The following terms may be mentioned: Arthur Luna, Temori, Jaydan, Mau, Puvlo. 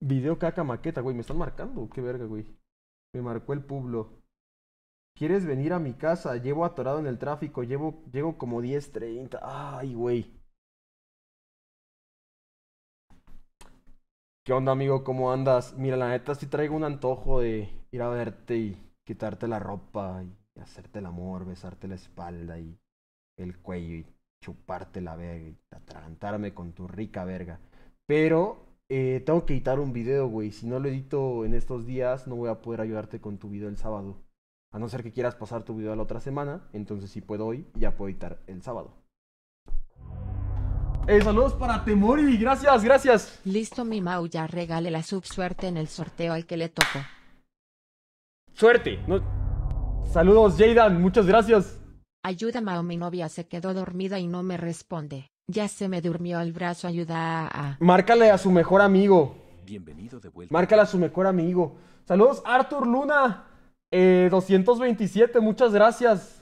Video caca maqueta, güey. Me están marcando. Qué verga, güey. Me marcó el Puvlo. ¿Quieres venir a mi casa? Llevo atorado en el tráfico. Llego como 10:30. Ay, güey. ¿Qué onda, amigo? ¿Cómo andas? Mira, la neta sí traigo un antojo de ir a verte y quitarte la ropa y hacerte el amor, besarte la espalda y el cuello y chuparte la verga y atragantarme con tu rica verga. Pero tengo que editar un video, güey. Si no lo edito en estos días, no voy a poder ayudarte con tu video el sábado. A no ser que quieras pasar tu video a la otra semana. Entonces si puedo hoy, ya puedo editar el sábado. Saludos para Temori. Gracias, gracias. Listo, mi Mau, ya regale la subsuerte en el sorteo al que le tocó. Suerte. No... Saludos, Jaydan. Muchas gracias. Ayuda, Mau, mi novia se quedó dormida y no me responde. Ya se me durmió el brazo, ayuda a... Márcale a su mejor amigo. Bienvenido de vuelta. Márcale a su mejor amigo. Saludos, Arthur Luna. 227, muchas gracias.